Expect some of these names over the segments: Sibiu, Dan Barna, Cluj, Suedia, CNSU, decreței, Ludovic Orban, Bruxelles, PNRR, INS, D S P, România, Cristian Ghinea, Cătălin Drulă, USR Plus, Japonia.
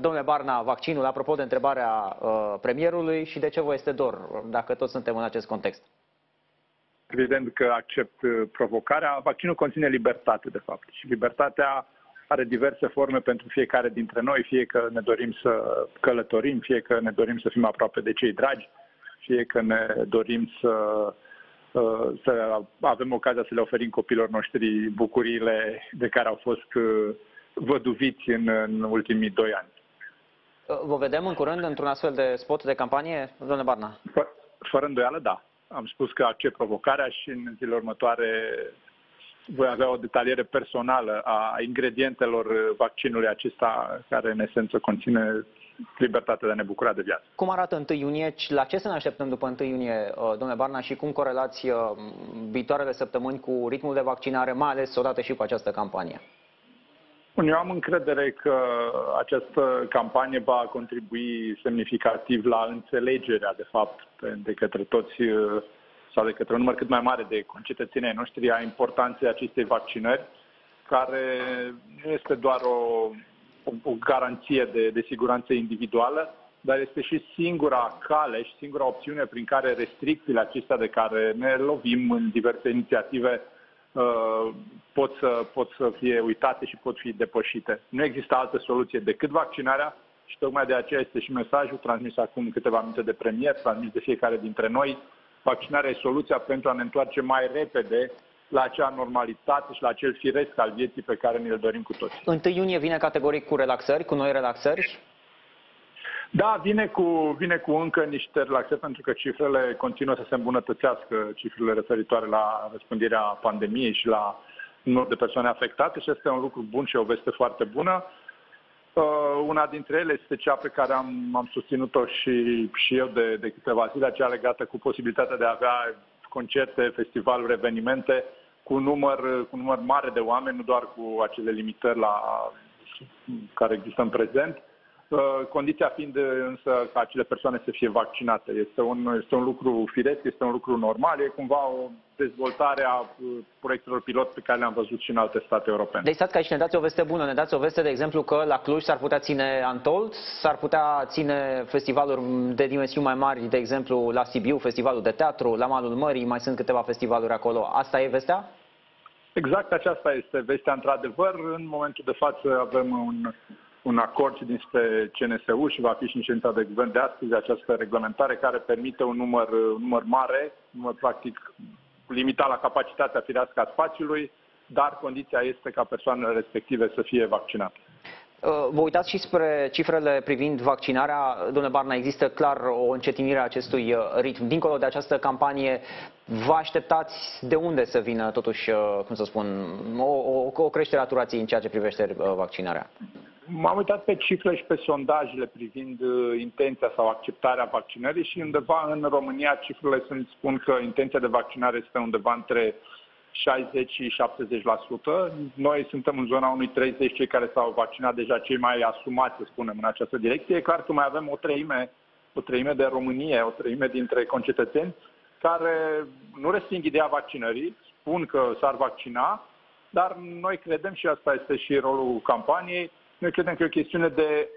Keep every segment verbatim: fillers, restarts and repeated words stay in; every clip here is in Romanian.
domnule Barna, vaccinul, apropo de întrebarea uh, premierului, și de ce vă este dor, dacă toți suntem în acest context? Evident că accept provocarea. Vaccinul conține libertate, de fapt. Și libertatea are diverse forme pentru fiecare dintre noi, fie că ne dorim să călătorim, fie că ne dorim să fim aproape de cei dragi, fie că ne dorim să, să avem ocazia să le oferim copiilor noștri bucuriile de care au fost văduviți în, în ultimii doi ani. Vă vedem în curând într-un astfel de spot de campanie, domnule Barna? Fără îndoială, da. Am spus că accept provocarea și în zilele următoare voi avea o detaliere personală a ingredientelor vaccinului acesta, care în esență conține libertatea de a ne bucura de viață. Cum arată întâi iunie? La ce să ne așteptăm după întâi iunie, domnule Barna, și cum corelați viitoarele săptămâni cu ritmul de vaccinare, mai ales odată și cu această campanie? Eu am încredere că această campanie va contribui semnificativ la înțelegerea, de fapt, de către toți sau de către un număr cât mai mare de concetățenii noștri a importanței acestei vaccinări, care nu este doar o, o, o garanție de, de siguranță individuală, dar este și singura cale și singura opțiune prin care restricțiile acestea de care ne lovim în diverse inițiative pot să, pot să fie uitate și pot fi depășite. Nu există altă soluție decât vaccinarea și tocmai de aceea este și mesajul transmis acum câteva minute de premier, transmis de fiecare dintre noi. Vaccinarea e soluția pentru a ne întoarce mai repede la acea normalitate și la acel firesc al vieții pe care ne-l dorim cu toți. întâi iunie vine categoric cu relaxări, cu noi relaxări? Da, vine cu, vine cu încă niște relaxări, pentru că cifrele continuă să se îmbunătățească, cifrele referitoare la răspândirea pandemiei și la numărul de persoane afectate, și este un lucru bun și o veste foarte bună. Una dintre ele este cea pe care am, am susținut-o și, și eu de, de câteva zile, cea legată cu posibilitatea de a avea concerte, festivaluri, evenimente cu număr, cu număr mare de oameni, nu doar cu acele limitări la, care există în prezent. Condiția fiind însă ca acele persoane să fie vaccinate. Este un, este un lucru firesc, este un lucru normal, e cumva o dezvoltare a proiectelor pilot pe care le-am văzut și în alte state europene. Deci stați că aici ne dați o veste bună, ne dați o veste, de exemplu, că la Cluj s-ar putea ține Untold, s-ar putea ține festivaluri de dimensiuni mai mari, de exemplu la Sibiu, festivalul de teatru, la Malul Mării, mai sunt câteva festivaluri acolo. Asta e vestea? Exact, aceasta este vestea, într-adevăr. În momentul de față avem un... un acord dinspre C N S U și va fi și în ședința de guvern de astăzi această reglementare care permite un număr, un număr mare, un număr practic limitat la capacitatea firească a spațiului, dar condiția este ca persoanele respective să fie vaccinate. Vă uitați și spre cifrele privind vaccinarea. Domnule Barna, există clar o încetinire a acestui ritm. Dincolo de această campanie, vă așteptați de unde să vină, totuși, cum să spun, o, o, o creștere a turației în ceea ce privește vaccinarea? M-am uitat pe cifre și pe sondajele privind intenția sau acceptarea vaccinării și undeva în România cifrele sunt, spun că intenția de vaccinare este undeva între șaizeci și șaptezeci la sută. Noi suntem în zona unui treizeci, cei care s-au vaccinat deja, cei mai asumați, să spunem, în această direcție. E clar că mai avem o treime, o treime de Românie, o treime dintre concetățeni care nu resping ideea vaccinării, spun că s-ar vaccina, dar noi credem, și asta este și rolul campaniei, noi credem că e o chestiune de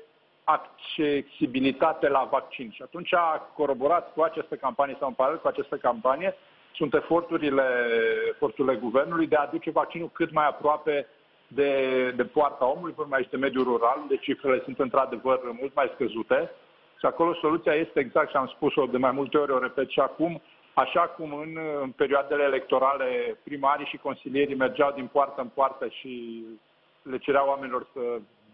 accesibilitate la vaccin. Și atunci, coroborat cu această campanie sau în paralel cu această campanie, sunt eforturile, eforturile guvernului de a aduce vaccinul cât mai aproape de, de poarta omului, până mai aici de mediul rural, unde cifrele sunt într-adevăr mult mai scăzute. Și acolo soluția este exact, și am spus-o de mai multe ori, o repet și acum, așa cum în, în perioadele electorale primarii și consilierii mergeau din poartă în poartă și le cereau oamenilor să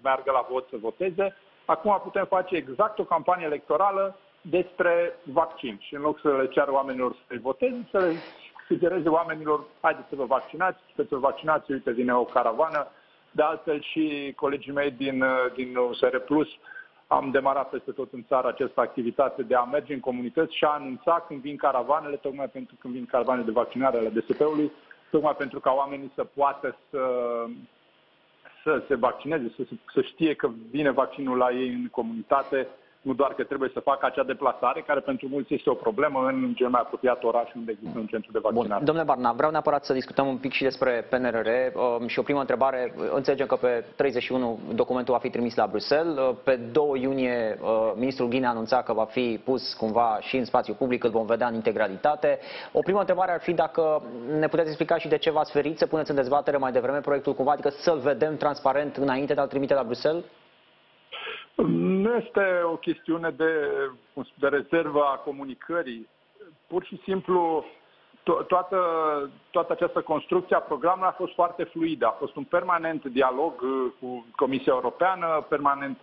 meargă la vot, să voteze. Acum putem face exact o campanie electorală despre vaccin. Și în loc să le ceară oamenilor să voteze, să le sugereze oamenilor, haideți să vă vaccinați, să vă vaccinați, uite, vine o caravană. De altfel și colegii mei din, din U S R Plus am demarat peste tot în țară această activitate de a merge în comunități și a anunța când vin caravanele, tocmai pentru când vin caravanele de vaccinare ale D S P-ului, tocmai pentru ca oamenii să poată să... să se vaccineze, să, să știe că vine vaccinul la ei în comunitate nu doar că trebuie să facă acea deplasare, care pentru mulți este o problemă în cel mai apropiat oraș unde există un centru de vaccinare. Bun. Domnule Barna, vreau neapărat să discutăm un pic și despre P N R R um, și o primă întrebare. Înțelegem că pe treizeci și unu documentul va fi trimis la Bruxelles. Pe doi iunie uh, ministrul Ghinea anunța că va fi pus cumva și în spațiu public, îl vom vedea în integralitate. O primă întrebare ar fi dacă ne puteți explica și de ce v-ați ferit să puneți în dezbatere mai devreme proiectul cumva, adică să-l vedem transparent înainte de a-l trimite la Bruxelles? Nu este o chestiune de, de rezervă a comunicării. Pur și simplu, to- toată, toată această construcție a programului a fost foarte fluidă. A fost un permanent dialog cu Comisia Europeană, permanent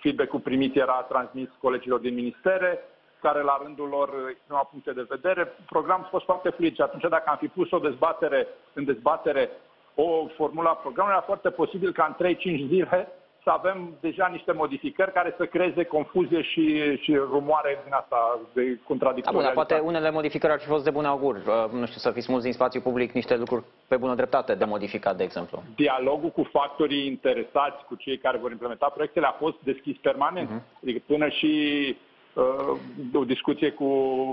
feedback-ul primit era transmis colegilor din ministere, care la rândul lor exprimau puncte de vedere. Programul a fost foarte fluid și atunci dacă am fi pus o dezbatere, în dezbatere o formulă a programului, era foarte posibil ca în trei cinci zile să avem deja niște modificări care să creeze confuzie și, și rumoare din asta de contradictorialitate. Da, poate unele modificări ar fi fost de bun augur. Nu știu, să fi smuls din spațiu public niște lucruri pe bună dreptate de modificat, de exemplu. Dialogul cu factorii interesați, cu cei care vor implementa proiectele, a fost deschis permanent. Uh-huh. Adică până și uh, o discuție cu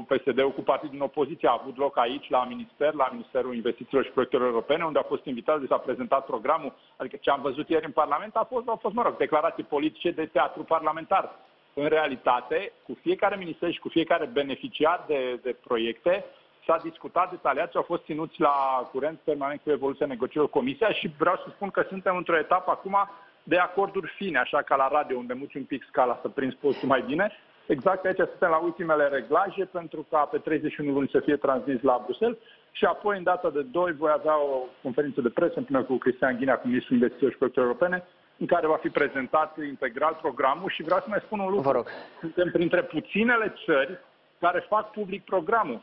P S D-ul, cu partidul din opoziție, a avut loc aici, la minister, la Ministerul Investițiilor și Proiectelor Europene, unde a fost invitat, de s-a prezentat programul. Adică ce am văzut ieri în Parlament a fost, au fost, mă rog, declarații politice de teatru parlamentar. În realitate, cu fiecare minister și cu fiecare beneficiar de, de proiecte, s-a discutat detaliat și au fost ținuți la curent permanent cu evoluția negocierilor Comisia și vreau să spun că suntem într-o etapă acum de acorduri fine, așa ca la radio, unde muți un pic scala să prinzi postul mai bine. Exact aici suntem la ultimele reglaje pentru ca pe treizeci și unu luni să fie transmis la Bruxelles și apoi în data de doi voi avea o conferință de presă împreună cu Cristian Ghinea, cu ministrul Investițiilor și Proiectelor Europene, în care va fi prezentat integral programul și vreau să mai spun un lucru. Vă rog. Suntem printre puținele țări care fac public programul.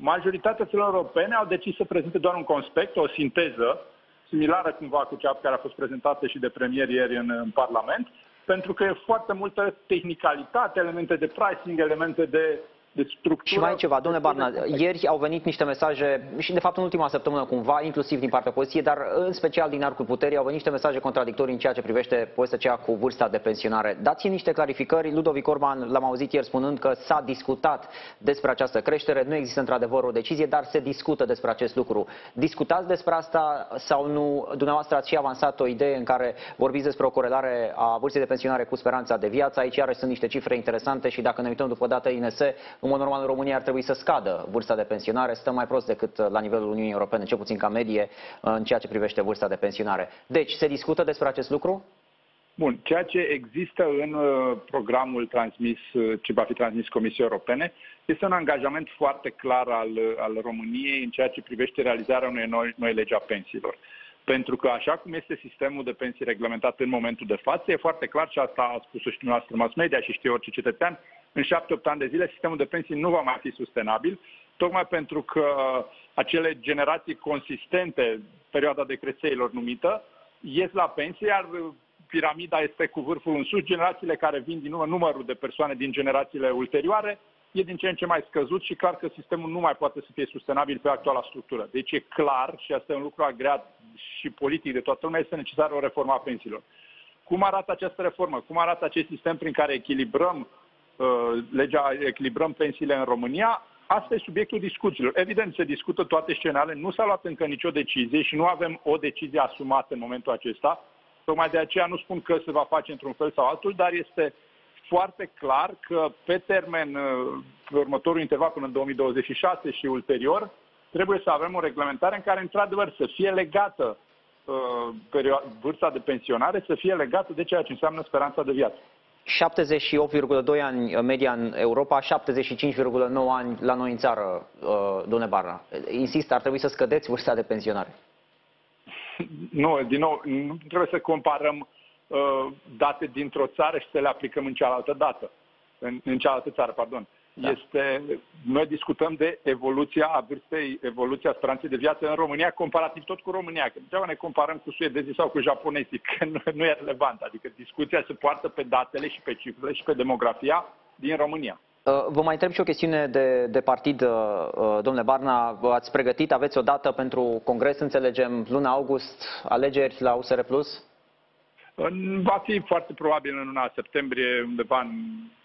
Majoritatea țărilor europene au decis să prezinte doar un conspect, o sinteză, similară cumva cu cea care a fost prezentată și de premier ieri în, în Parlament, pentru că e foarte multă tehnicalitate, elemente de pricing, elemente de, de structură. Și mai e ceva, domnule Barna, ieri au venit niște mesaje, și de fapt în ultima săptămână cumva, inclusiv din partea opoziției, dar în special din Arcul Puterii, au venit niște mesaje contradictorii în ceea ce privește povestea aceea cu vârsta de pensionare. Dați-mi niște clarificări. Ludovic Orban, l-am auzit ieri spunând că s-a discutat despre această creștere, nu există într-adevăr o decizie, dar se discută despre acest lucru. Discutați despre asta sau nu? Dumneavoastră ați și avansat o idee în care vorbiți despre o corelare a vârstei de pensionare cu speranța de viață. Aici iarăși sunt niște cifre interesante și dacă ne uităm după data I N S, în mod normal, în România ar trebui să scadă vârsta de pensionare, stăm mai prost decât la nivelul Uniunii Europene, cel puțin ca medie, în ceea ce privește vârsta de pensionare. Deci, se discută despre acest lucru? Bun. Ceea ce există în programul transmis, ce va fi transmis Comisiei Europene, este un angajament foarte clar al, al României în ceea ce privește realizarea unei noi, noi legi a pensiilor. Pentru că așa cum este sistemul de pensii reglementat în momentul de față, e foarte clar și asta a spus-o și dumneavoastră mass media și știe orice cetățean, în șapte opt ani de zile sistemul de pensii nu va mai fi sustenabil, tocmai pentru că acele generații consistente, perioada de crețeilor numită, ies la pensie, iar piramida este cu vârful în sus, generațiile care vin din urmă, numărul de persoane din generațiile ulterioare, e din ce în ce mai scăzut și clar că sistemul nu mai poate să fie sustenabil pe actuala structură. Deci e clar, și asta e un lucru agreat și politic de toată lumea, este necesară o reformă a pensiilor. Cum arată această reformă? Cum arată acest sistem prin care echilibrăm uh, legea, echilibrăm pensiile în România? Asta e subiectul discuțiilor. Evident, se discută toate scenariile, nu s-a luat încă nicio decizie și nu avem o decizie asumată în momentul acesta. Tocmai de aceea nu spun că se va face într-un fel sau altul, dar este foarte clar că pe termen, pe următorul interval până în două mii douăzeci și șase și ulterior, trebuie să avem o reglementare în care, într-adevăr, să fie legată uh, vârsta de pensionare, să fie legată de ceea ce înseamnă speranța de viață. șaptezeci și opt virgulă doi ani media în Europa, șaptezeci și cinci virgulă nouă ani la noi în țară, uh, domnule Barna. Insist, ar trebui să scădeți vârsta de pensionare. Nu, din nou, nu trebuie să comparăm date dintr-o țară și să le aplicăm în cealaltă dată, în, în cealaltă țară, pardon. Da. Este, noi discutăm de evoluția a vârstei, evoluția speranței de viață în România, comparativ tot cu România. Că degeaba ne comparăm cu suedezii sau cu japonezii, că nu, nu e relevant. Adică discuția se poartă pe datele și pe cifrele și pe demografia din România. Vă mai întreb și o chestiune de, de partid, domnule Barna. Ați pregătit, aveți o dată pentru congres, înțelegem, luna august, alegeri la U S R Plus? Va fi foarte probabil în luna septembrie, undeva în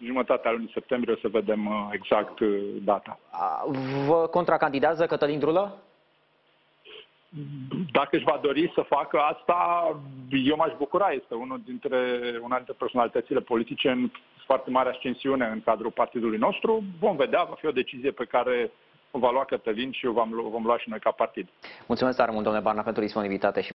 jumătatea lunii septembrie, o să vedem exact data. Vă contracandidează Cătălin Drulă? Dacă își va dori să facă asta, eu m-aș bucura. Este unul dintre, una dintre personalitățile politice în foarte mare ascensiune în cadrul partidului nostru. Vom vedea, va fi o decizie pe care o va lua Cătălin și o vom lua și noi ca partid. Mulțumesc tare mult, domnule Barna, pentru disponibilitate și